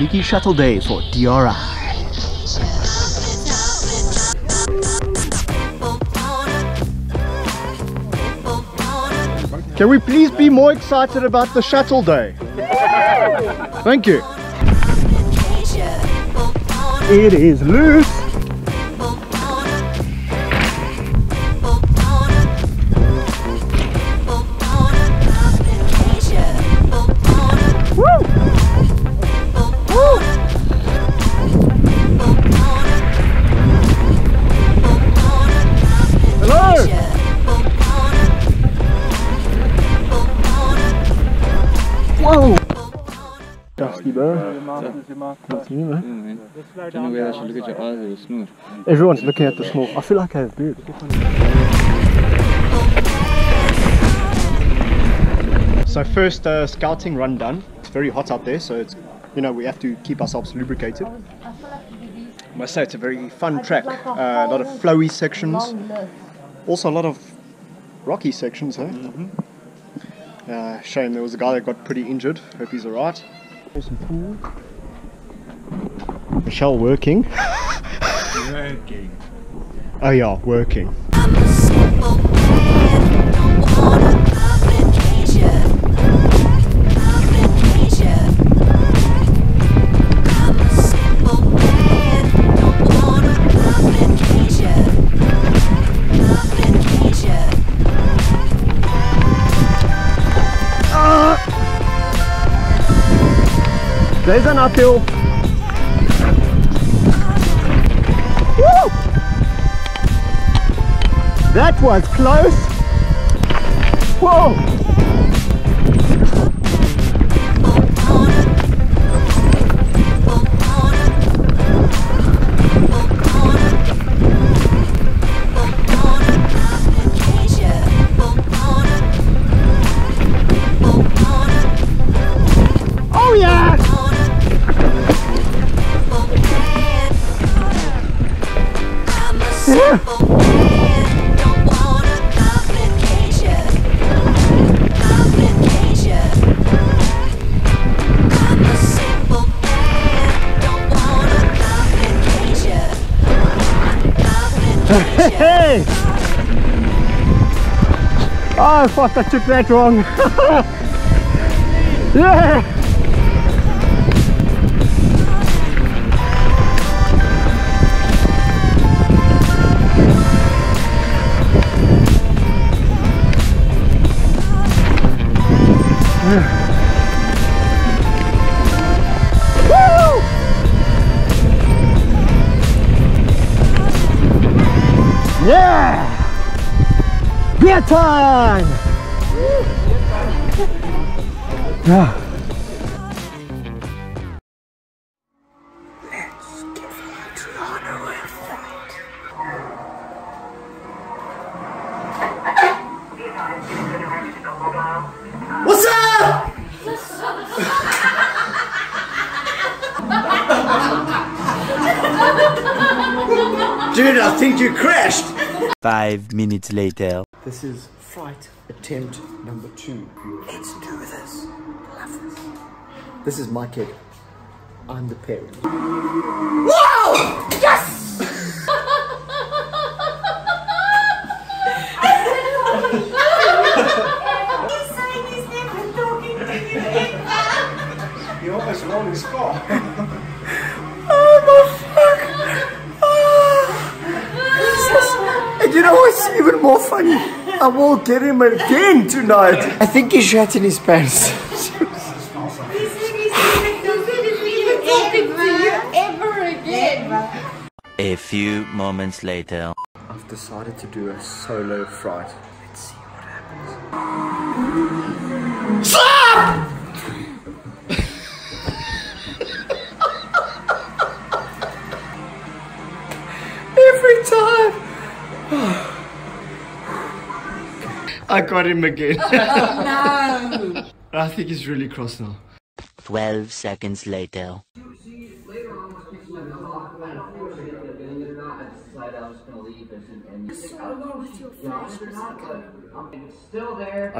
Nicky Shuttle Day for DRI. Can we please be more excited about the Shuttle Day? Thank you. It is loose. Whoa! Dusty, bro. That's you, man. I don't know whether I should look at your eyes or your snort. Everyone's looking at the snort. I feel like I have beard. So first scouting run done. It's very hot out there, so it's, you know, we have to keep ourselves lubricated. I must say it's a very fun track. A lot of flowy sections. Also a lot of rocky sections, eh? Mm-hmm. Shame there was a guy that got pretty injured. Hope he's alright. There's some pool. Michelle working. Working. Oh yeah, working. I'm a simple man, don't wanna complicate ya. Complicate ya. I'm a simple man, don't wanna complicate ya. Complicate ya. There's an uphill. Woo! That was close. Whoa! Hey! Oh, I thought I took that wrong. Yeah! Yeah! Beer time! Yeah. Dude, I think you crashed! 5 minutes later. This is flight attempt number 2. Let's do this. Love this. This is my kid. I'm the parent. Whoa! Yes! He's saying he's never talking to you ever. You almost rolled his car. Oh my fuck! You know what's even more funny? I will get him again tonight. I think he shat in his pants. A few moments later. I've decided to do a solo fright. Let's see what happens. Stop! Every time. I got him again. Oh, no. I think he's really cross now. 12 seconds later. I'm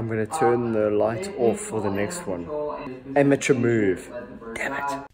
gonna turn the light off for the next one. Amateur move. Damn it.